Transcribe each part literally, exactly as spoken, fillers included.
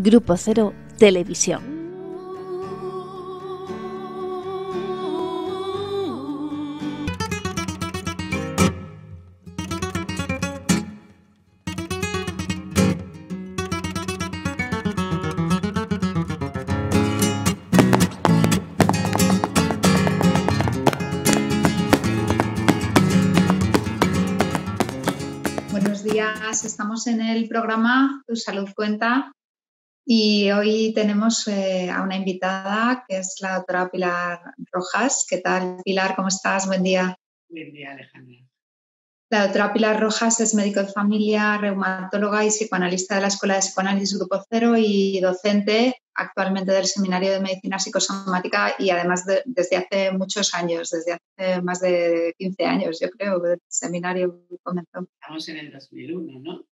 Grupo Cero Televisión. Estamos en el programa Tu Salud Cuenta y hoy tenemos eh, a una invitada que es la doctora Pilar Rojas. ¿Qué tal, Pilar? ¿Cómo estás? Buen día. Buen día, Alejandra. La doctora Pilar Rojas es médico de familia, reumatóloga y psicoanalista de la Escuela de Psicoanálisis Grupo Cero y docente actualmente del Seminario de Medicina Psicosomática y además de, desde hace muchos años, desde hace más de quince años, yo creo, el seminario comenzó. Estamos en el dos mil uno, ¿no?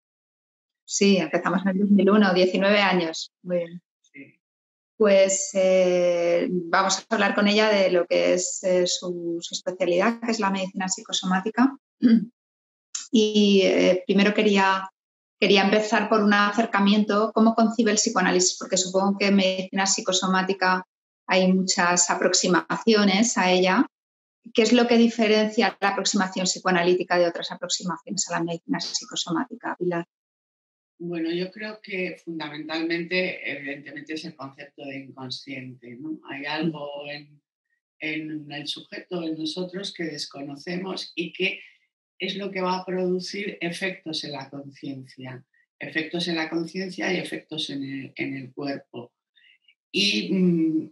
Sí, empezamos en el dos mil uno, diecinueve años. Muy bien. Sí. Pues eh, vamos a hablar con ella de lo que es eh, su, su especialidad, que es la medicina psicosomática. Y eh, primero quería... Quería empezar por un acercamiento, ¿cómo concibe el psicoanálisis? Porque supongo que en medicina psicosomática hay muchas aproximaciones a ella. ¿Qué es lo que diferencia la aproximación psicoanalítica de otras aproximaciones a la medicina psicosomática, Pilar? Bueno, yo creo que fundamentalmente, evidentemente, es el concepto de inconsciente, ¿no? Hay algo en, en el sujeto, en nosotros, que desconocemos y que es lo que va a producir efectos en la conciencia, efectos en la conciencia y efectos en el, en el cuerpo. Y mmm,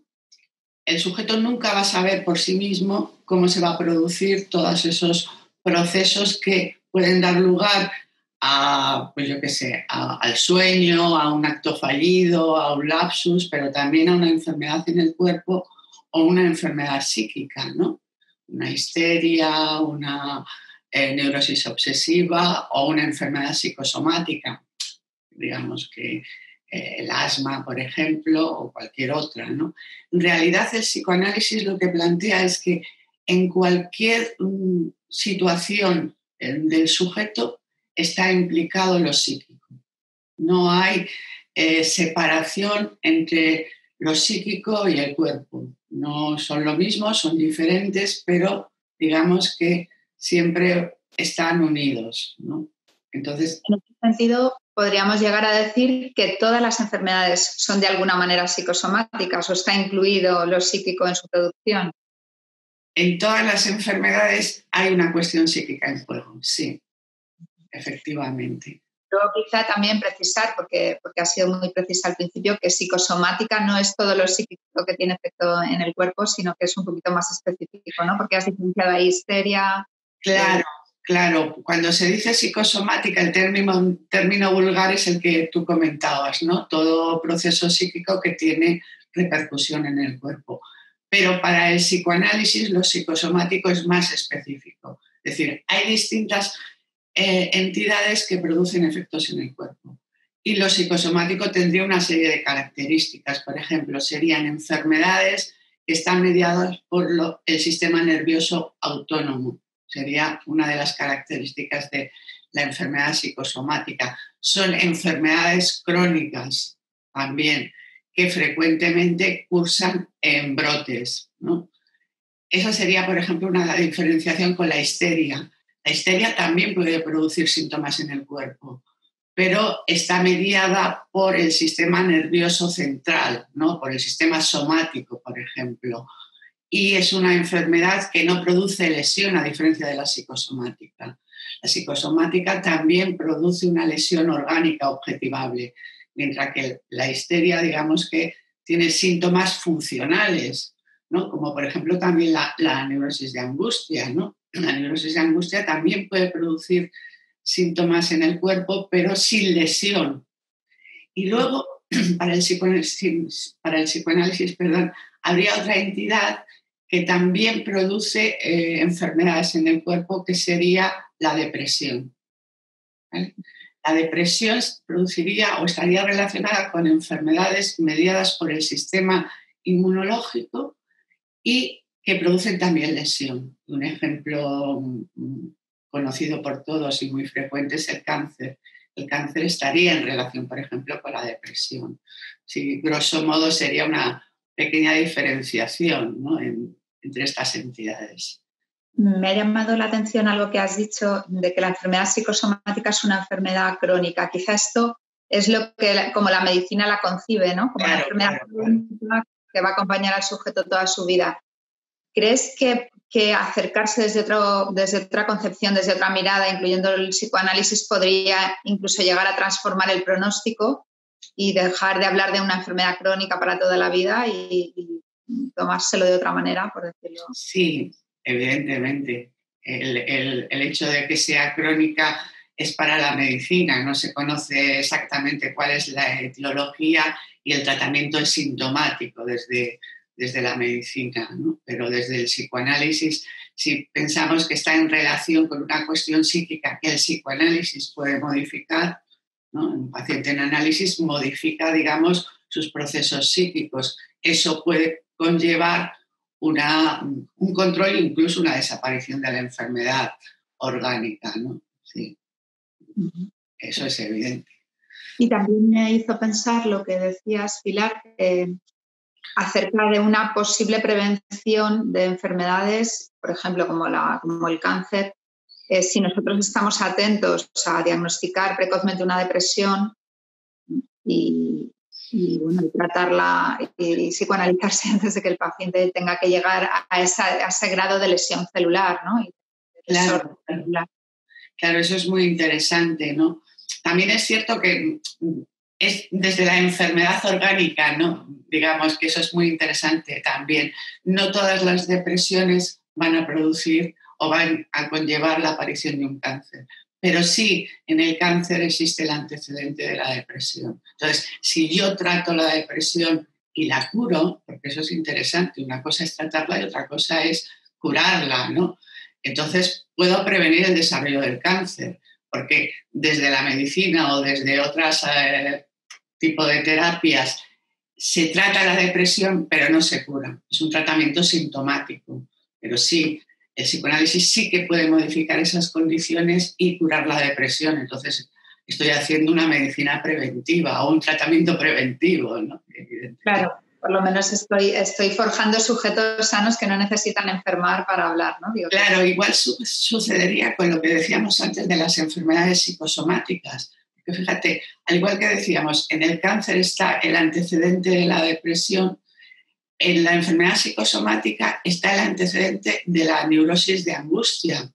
el sujeto nunca va a saber por sí mismo cómo se va a producir todos esos procesos que pueden dar lugar a, pues yo qué sé, a, al sueño, a un acto fallido, a un lapsus, pero también a una enfermedad en el cuerpo o una enfermedad psíquica, ¿no? Una histeria, una... Eh, neurosis obsesiva o una enfermedad psicosomática, digamos que eh, el asma, por ejemplo, o cualquier otra, ¿no? En realidad el psicoanálisis lo que plantea es que en cualquier mm, situación eh, del sujeto está implicado lo psíquico. No hay eh, separación entre lo psíquico y el cuerpo. No son lo mismo, son diferentes, pero digamos que siempre están unidos, ¿no? Entonces, en este sentido, podríamos llegar a decir que todas las enfermedades son de alguna manera psicosomáticas o está incluido lo psíquico en su producción. En todas las enfermedades hay una cuestión psíquica en juego, sí, efectivamente. Pero quizá también precisar, porque, porque ha sido muy precisa al principio, que psicosomática no es todo lo psíquico que tiene efecto en el cuerpo, sino que es un poquito más específico, ¿no? Porque has diferenciado ahí histeria... Claro, claro. Cuando se dice psicosomática, el término, término vulgar es el que tú comentabas, ¿no? Todo proceso psíquico que tiene repercusión en el cuerpo. Pero para el psicoanálisis lo psicosomático es más específico. Es decir, hay distintas eh, entidades que producen efectos en el cuerpo. Y lo psicosomático tendría una serie de características. Por ejemplo, serían enfermedades que están mediadas por lo, el sistema nervioso autónomo. Sería una de las características de la enfermedad psicosomática. Son enfermedades crónicas también, que frecuentemente cursan en brotes, ¿no? Esa sería, por ejemplo, una diferenciación con la histeria. La histeria también puede producir síntomas en el cuerpo, pero está mediada por el sistema nervioso central, ¿no? Por el sistema somático, por ejemplo. Y es una enfermedad que no produce lesión, a diferencia de la psicosomática. La psicosomática también produce una lesión orgánica objetivable, mientras que la histeria, digamos que tiene síntomas funcionales, ¿no? Como por ejemplo también la, la neurosis de angustia, ¿no? La neurosis de angustia también puede producir síntomas en el cuerpo, pero sin lesión. Y luego, para el psicoanálisis, para el psicoanálisis perdón, habría otra entidad que también produce eh, enfermedades en el cuerpo, que sería la depresión, ¿vale? La depresión produciría o estaría relacionada con enfermedades mediadas por el sistema inmunológico y que producen también lesión. Un ejemplo conocido por todos y muy frecuente es el cáncer. el cáncer estaría en relación, por ejemplo, con la depresión. Sí, grosso modo sería una pequeña diferenciación, ¿no?, en, entre estas entidades. Me ha llamado la atención algo que has dicho de que la enfermedad psicosomática es una enfermedad crónica. Quizá esto es lo que, como la medicina la concibe, ¿no? Como claro, una enfermedad claro, crónica claro. que va a acompañar al sujeto toda su vida. ¿Crees que, que acercarse desde, otro, desde otra concepción, desde otra mirada, incluyendo el psicoanálisis, podría incluso llegar a transformar el pronóstico y dejar de hablar de una enfermedad crónica para toda la vida y, y tomárselo de otra manera, por decirlo? Sí, evidentemente. El, el, el hecho de que sea crónica es para la medicina, no se conoce exactamente cuál es la etiología y el tratamiento es sintomático desde... desde la medicina, ¿no? Pero desde el psicoanálisis, si pensamos que está en relación con una cuestión psíquica que el psicoanálisis puede modificar, ¿no?, un paciente en análisis modifica, digamos, sus procesos psíquicos. Eso puede conllevar una, un control, incluso una desaparición de la enfermedad orgánica, ¿no? Sí. Eso es evidente. Y también me hizo pensar lo que decías, Pilar, que acerca de una posible prevención de enfermedades, por ejemplo, como, la, como el cáncer. Eh, si nosotros estamos atentos a diagnosticar precozmente una depresión y, y bueno, tratarla y, y psicoanalizarse antes de que el paciente tenga que llegar a, esa, a ese grado de lesión celular, ¿no? Claro, celular. Claro, eso es muy interesante, ¿no? También es cierto que es desde la enfermedad orgánica, ¿no? Digamos que eso es muy interesante también. No todas las depresiones van a producir o van a conllevar la aparición de un cáncer, pero sí en el cáncer existe el antecedente de la depresión. Entonces, si yo trato la depresión y la curo, porque eso es interesante, una cosa es tratarla y otra cosa es curarla, ¿no? Entonces, puedo prevenir el desarrollo del cáncer. Porque desde la medicina o desde otros eh, tipos de terapias se trata la depresión, pero no se cura. Es un tratamiento sintomático. Pero sí, el psicoanálisis sí que puede modificar esas condiciones y curar la depresión. Entonces, estoy haciendo una medicina preventiva o un tratamiento preventivo, ¿no? Claro, por lo menos estoy, estoy forjando sujetos sanos que no necesitan enfermar para hablar, ¿no? Digo, claro, igual su- sucedería con lo que decíamos antes de las enfermedades psicosomáticas. Porque fíjate, al igual que decíamos, en el cáncer está el antecedente de la depresión, en la enfermedad psicosomática está el antecedente de la neurosis de angustia,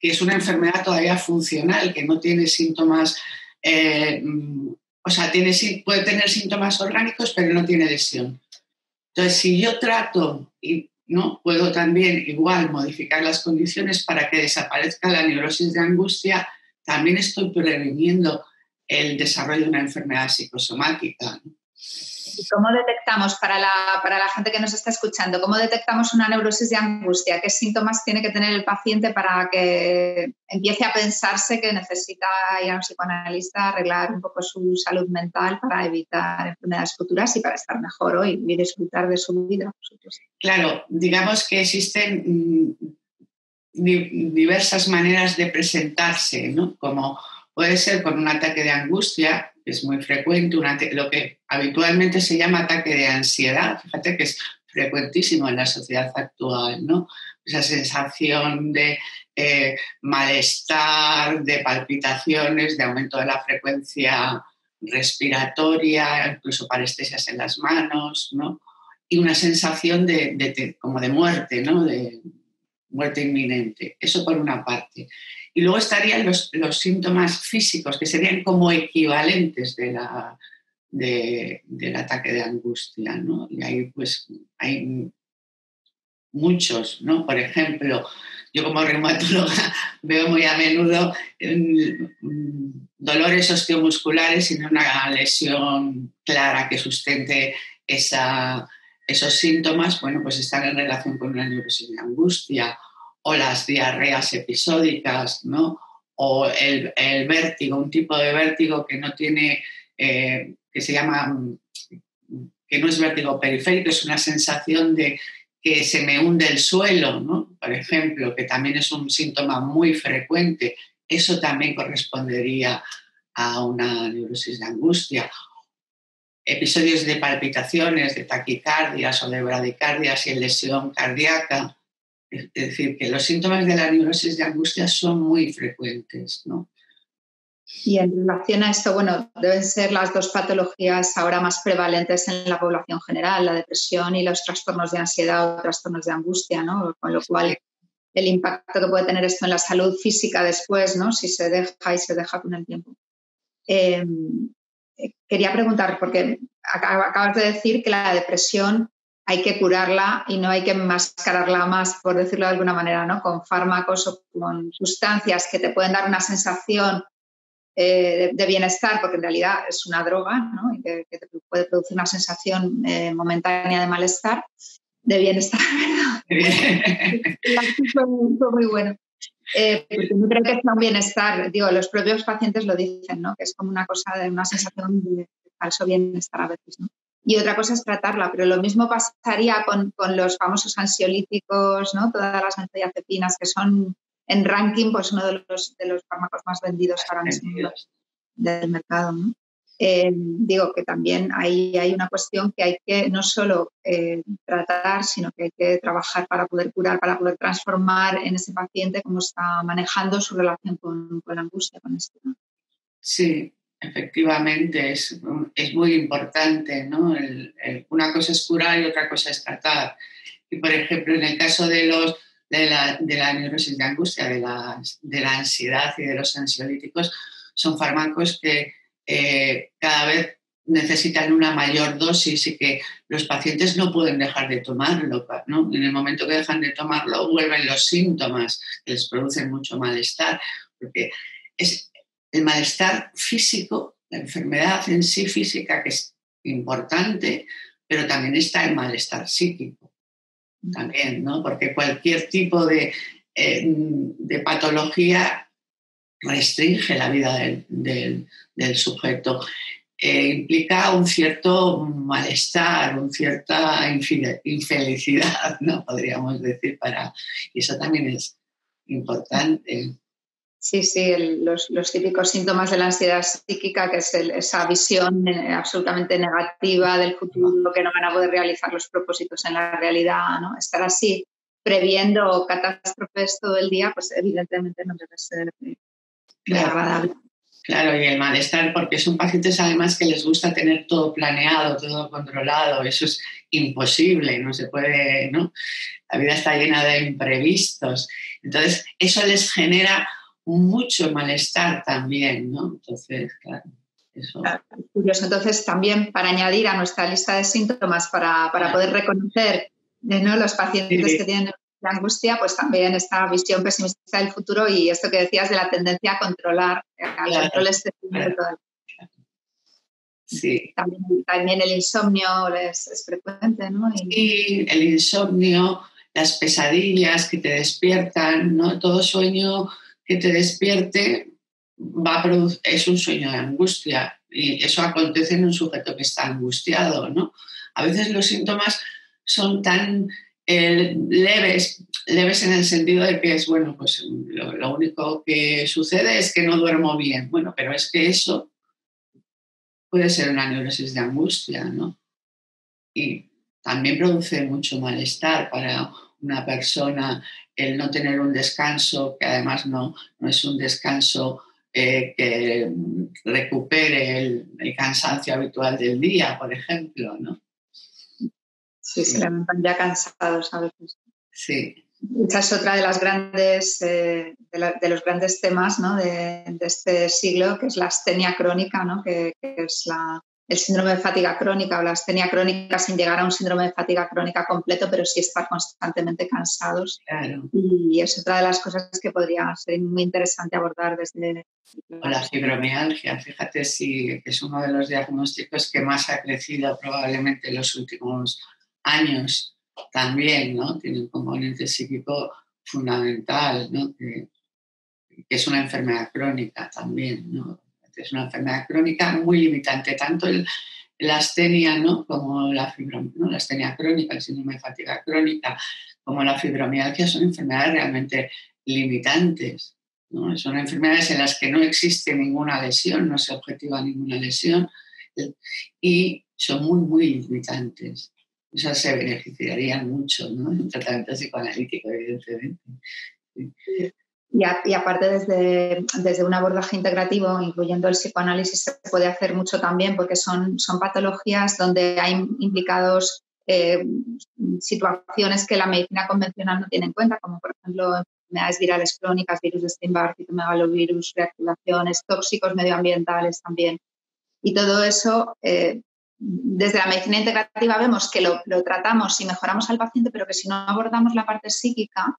que es una enfermedad todavía funcional, que no tiene síntomas... Eh, O sea, tiene, puede tener síntomas orgánicos, pero no tiene lesión. Entonces, si yo trato, y, ¿no?, puedo también igual modificar las condiciones para que desaparezca la neurosis de angustia, también estoy previniendo el desarrollo de una enfermedad psicosomática, ¿no? ¿Y cómo detectamos, para la, para la gente que nos está escuchando, cómo detectamos una neurosis de angustia? ¿Qué síntomas tiene que tener el paciente para que empiece a pensarse que necesita ir a un psicoanalista, arreglar un poco su salud mental para evitar enfermedades futuras y para estar mejor hoy y disfrutar de su vida? Claro, digamos que existen diversas maneras de presentarse, ¿no? Como puede ser con un ataque de angustia, es muy frecuente, una, lo que habitualmente se llama ataque de ansiedad, fíjate que es frecuentísimo en la sociedad actual, ¿no? Esa sensación de eh, malestar, de palpitaciones, de aumento de la frecuencia respiratoria, incluso parestesias en las manos, ¿no? Y una sensación de, de, de, como de muerte, ¿no? De muerte inminente, eso por una parte. Y luego estarían los, los síntomas físicos, que serían como equivalentes de la, de, del ataque de angustia, ¿no? Y ahí pues hay muchos, ¿no? Por ejemplo, yo como reumatóloga veo muy a menudo dolores osteomusculares sin una lesión clara que sustente esa, esos síntomas, bueno, pues están en relación con una neurosis de angustia, o las diarreas episódicas, ¿no? O el, el vértigo, un tipo de vértigo que no tiene, eh, que se llama, que no es vértigo periférico, es una sensación de que se me hunde el suelo, ¿no? Por ejemplo, que también es un síntoma muy frecuente Eso también correspondería a una neurosis de angustia. Episodios de palpitaciones, de taquicardias o de bradicardias y lesión cardíaca. Es decir, que los síntomas de la neurosis de angustia son muy frecuentes, ¿no? Y en relación a esto, bueno, deben ser las dos patologías ahora más prevalentes en la población general, la depresión y los trastornos de ansiedad o trastornos de angustia, ¿no? Con lo cual, el impacto que puede tener esto en la salud física después, ¿no? Si se deja y se deja con el tiempo. Eh, quería preguntar, porque acabas de decir que la depresión hay que curarla y no hay que enmascararla más, por decirlo de alguna manera, ¿no? Con fármacos o con sustancias que te pueden dar una sensación Eh, de, de bienestar, porque en realidad es una droga, ¿no? Y que, que te puede producir una sensación eh, momentánea de malestar, de bienestar, ¿verdad? Fue muy bueno. Eh, porque yo creo que es un bienestar, digo, los propios pacientes lo dicen, ¿no? Que es como una cosa de una sensación de falso bienestar a veces, ¿no? Y otra cosa es tratarla, pero lo mismo pasaría con, con los famosos ansiolíticos, ¿no? Todas las benzodiazepinas que son en ranking, pues uno de los, de los fármacos más vendidos ahora mismo del mercado, ¿no? Eh, digo que también hay, hay una cuestión que hay que no solo eh, tratar, sino que hay que trabajar para poder curar, para poder transformar en ese paciente cómo está manejando su relación con, con la angustia, con esto, ¿no? Sí, efectivamente, es, es muy importante, ¿no? El, el, una cosa es curar y otra cosa es tratar. Y, por ejemplo, en el caso de los De la, de la neurosis de angustia, de la, de la ansiedad y de los ansiolíticos, son fármacos que eh, cada vez necesitan una mayor dosis y que los pacientes no pueden dejar de tomarlo, ¿no? En el momento que dejan de tomarlo vuelven los síntomas que les producen mucho malestar, porque es el malestar físico, la enfermedad en sí física, que es importante, pero también está el malestar psíquico. También, ¿no? Porque cualquier tipo de, eh, de patología restringe la vida del, del, del sujeto. Eh, implica un cierto malestar, una cierta infelicidad, ¿no? Podríamos decir, para... y eso también es importante. Sí, sí, el, los, los típicos síntomas de la ansiedad psíquica, que es el, esa visión absolutamente negativa del futuro, que no van a poder realizar los propósitos en la realidad, ¿no? Estar así previendo catástrofes todo el día, pues evidentemente no debe ser claro, agradable. Claro, y el malestar, porque son pacientes además que les gusta tener todo planeado, todo controlado, eso es imposible, no se puede, ¿no? La vida está llena de imprevistos, entonces eso les genera mucho malestar también, ¿no? Entonces, claro, eso. Claro, curioso. Entonces, también para añadir a nuestra lista de síntomas, para, para poder reconocer, ¿no?, los pacientes sí. que tienen la angustia, pues también esta visión pesimista del futuro y esto que decías de la tendencia a controlar, al claro, control excesivo claro, de todo. Claro. Sí. También, también el insomnio es, es frecuente, ¿no? Y sí, el insomnio, las pesadillas que te despiertan, ¿no? Todo sueño que te despierte va a producir, es un sueño de angustia, y eso acontece en un sujeto que está angustiado, ¿no? A veces los síntomas son tan eh, leves, leves en el sentido de que es, bueno, pues lo, lo único que sucede es que no duermo bien. Bueno, pero es que eso puede ser una neurosis de angustia, ¿no? Y también produce mucho malestar para una persona el no tener un descanso, que además no, no es un descanso eh, que recupere el, el cansancio habitual del día, por ejemplo, ¿no? Sí, sí. Se levantan ya cansados a veces. Sí. Esa es otra de las grandes, eh, de, la, de los grandes temas, ¿no?, de, de este siglo, que es la astenia crónica, ¿no?, que, que es la... el síndrome de fatiga crónica o la astenia crónica sin llegar a un síndrome de fatiga crónica completo, pero sí estar constantemente cansados. Claro. Y es otra de las cosas que podría ser muy interesante abordar desde... O la fibromialgia, fíjate, sí, que es uno de los diagnósticos que más ha crecido probablemente en los últimos años también, ¿no? Tiene un componente psíquico fundamental, ¿no? Que, que es una enfermedad crónica también, ¿no? Es una enfermedad crónica muy limitante, tanto el, la astenia, ¿no?, como la fibrom, ¿no?, la astenia crónica, el síndrome de fatiga crónica, como la fibromialgia son enfermedades realmente limitantes, ¿no? Son enfermedades en las que no existe ninguna lesión, no se objetiva ninguna lesión y son muy, muy limitantes. Esas se beneficiarían mucho, ¿no? En tratamiento psicoanalítico, evidentemente. Sí. Y, a, y aparte desde, desde un abordaje integrativo, incluyendo el psicoanálisis, se puede hacer mucho también porque son, son patologías donde hay implicados eh, situaciones que la medicina convencional no tiene en cuenta, como por ejemplo enfermedades virales crónicas, virus de Epstein-Barr, citomegalovirus, reactivaciones, tóxicos medioambientales también. Y todo eso, eh, desde la medicina integrativa vemos que lo, lo tratamos y mejoramos al paciente, pero que si no abordamos la parte psíquica,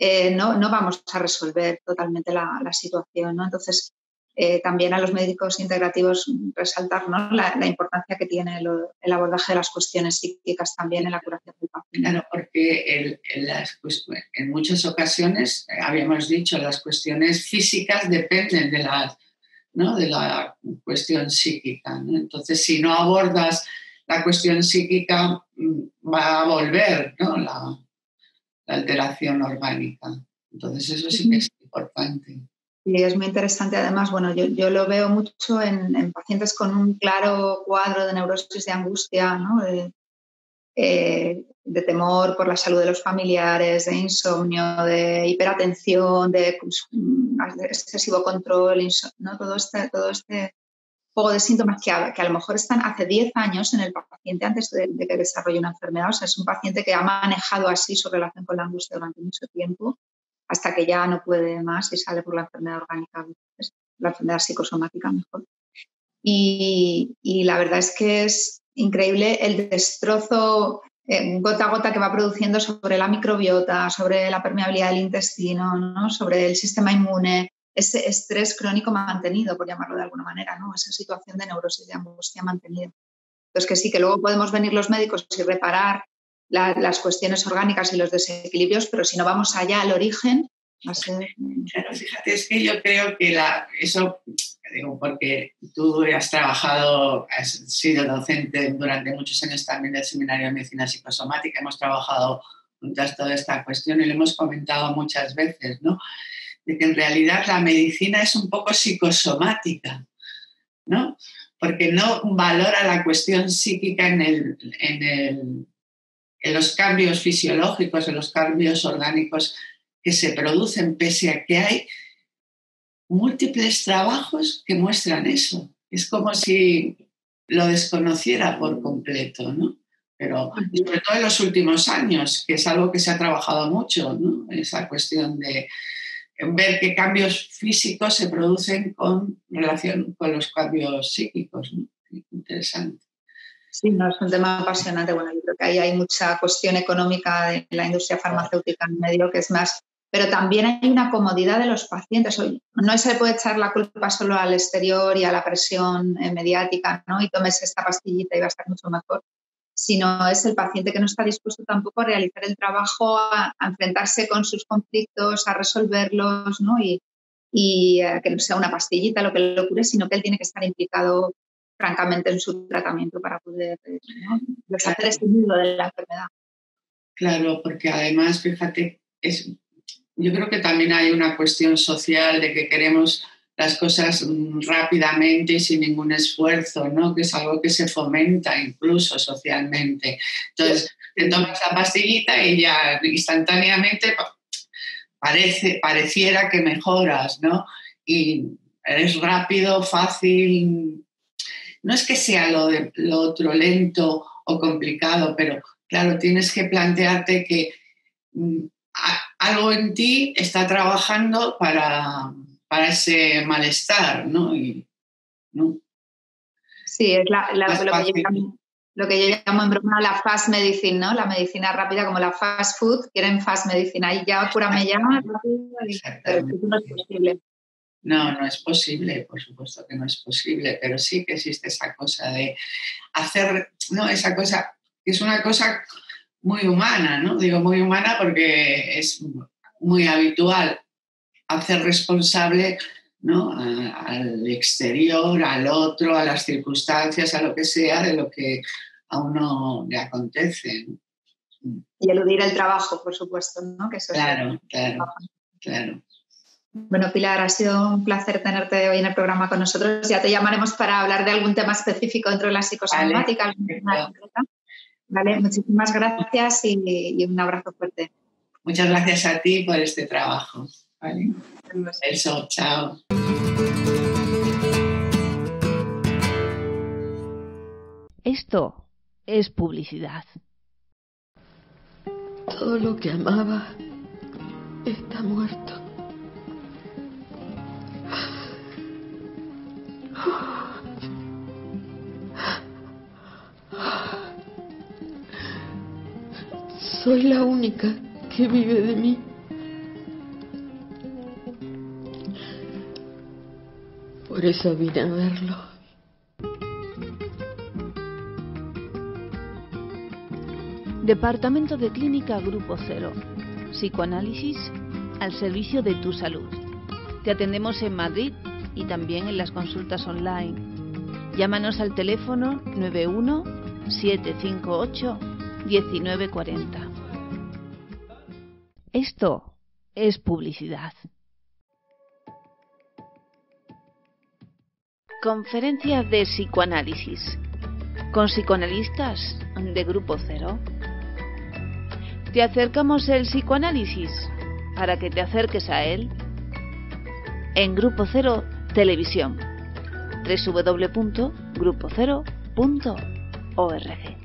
Eh, no, no vamos a resolver totalmente la, la situación, ¿no? Entonces, eh, también a los médicos integrativos resaltar, ¿no?, la, la importancia que tiene el, el abordaje de las cuestiones psíquicas también en la curación del paciente. Claro, porque el, en, las, pues, en muchas ocasiones, eh, habíamos dicho, las cuestiones físicas dependen de la, ¿no?, de la cuestión psíquica, ¿no? Entonces, si no abordas la cuestión psíquica, va a volver, ¿no?, la... la alteración orgánica. Entonces eso sí que es importante. Y es muy interesante además, bueno, yo, yo lo veo mucho en, en pacientes con un claro cuadro de neurosis de angustia, ¿no? De, eh, de temor por la salud de los familiares, de insomnio, de hiperatención, de, de excesivo control, ¿no? Todo este, todo este juego de síntomas que a, que a lo mejor están hace diez años en el paciente antes de, de que desarrolle una enfermedad. O sea, es un paciente que ha manejado así su relación con la angustia durante mucho tiempo hasta que ya no puede más y sale por la enfermedad orgánica, la enfermedad psicosomática mejor. Y, y la verdad es que es increíble el destrozo eh, gota a gota que va produciendo sobre la microbiota, sobre la permeabilidad del intestino, ¿no?, sobre el sistema inmune. Ese estrés crónico mantenido, por llamarlo de alguna manera, ¿no? Esa situación de neurosis de angustia mantenida. Entonces, que sí, que luego podemos venir los médicos y reparar la, las cuestiones orgánicas y los desequilibrios, pero si no vamos allá al origen, va a ser... Claro, fíjate, es que yo creo que la, eso, digo, porque tú has trabajado, has sido docente durante muchos años también del Seminario de Medicina Psicosomática, hemos trabajado juntas toda esta cuestión y lo hemos comentado muchas veces, ¿no?, de que en realidad la medicina es un poco psicosomática, ¿no?, porque no valora la cuestión psíquica en, el, en, el, en los cambios fisiológicos, en los cambios orgánicos que se producen, pese a que hay múltiples trabajos que muestran eso. Es como si lo desconociera por completo, ¿no? Pero sobre todo en los últimos años, que es algo que se ha trabajado mucho, ¿no?, esa cuestión de... ver qué cambios físicos se producen con relación con los cambios psíquicos, ¿no? Interesante. Sí, no, es un tema apasionante. Bueno, yo creo que ahí hay mucha cuestión económica de la industria farmacéutica en medio, que es más... Pero también hay una comodidad de los pacientes. No se puede echar la culpa solo al exterior y a la presión mediática, ¿no?, y tomes esta pastillita y va a estar mucho mejor, sino es el paciente que no está dispuesto tampoco a realizar el trabajo, a, a enfrentarse con sus conflictos, a resolverlos, ¿no?, y, y eh, que no sea una pastillita lo que lo cure, sino que él tiene que estar implicado francamente en su tratamiento para poder, ¿no?, deshacer este nudo de la enfermedad. Claro, porque además, fíjate, es, yo creo que también hay una cuestión social de que queremos las cosas rápidamente y sin ningún esfuerzo, ¿no?, que es algo que se fomenta incluso socialmente. Entonces, te tomas la pastillita y ya instantáneamente parece, pareciera que mejoras, ¿no?, y eres rápido, fácil. No es que sea lo, de, lo otro lento o complicado, pero claro, tienes que plantearte que mm, a, algo en ti está trabajando para... para ese malestar, ¿no? Y, ¿no? Sí, es la, la, lo, que yo llamo, lo que yo llamo en broma la fast medicine, ¿no? La medicina rápida, como la fast food, quieren fast medicine. Ahí ya, cúrame ya, pero no es posible. No, no es posible, por supuesto que no es posible, pero sí que existe esa cosa de hacer, ¿no? Esa cosa, que es una cosa muy humana, ¿no? Digo muy humana porque es muy habitual hacer responsable, ¿no?, a, al exterior, al otro, a las circunstancias, a lo que sea, de lo que a uno le acontece, ¿no? Y eludir el trabajo, por supuesto, ¿no? Que eso claro, es... claro, claro. Bueno, Pilar, ha sido un placer tenerte hoy en el programa con nosotros. Ya te llamaremos para hablar de algún tema específico dentro de la psicosomática. Vale, vale, muchísimas gracias y, y un abrazo fuerte. Muchas gracias a ti por este trabajo. Vale. Eso, chao. Esto es publicidad. Todo lo que amaba está muerto. Soy la única que vive de mí. Por eso vine a verlo. Departamento de Clínica Grupo Cero. Psicoanálisis al servicio de tu salud. Te atendemos en Madrid y también en las consultas online. Llámanos al teléfono nueve uno siete cinco ocho uno nueve cuatro cero. Esto es publicidad. Conferencia de psicoanálisis con psicoanalistas de Grupo Cero. Te acercamos el psicoanálisis para que te acerques a él en Grupo Cero Televisión, doble u doble u doble u punto grupo cero punto org.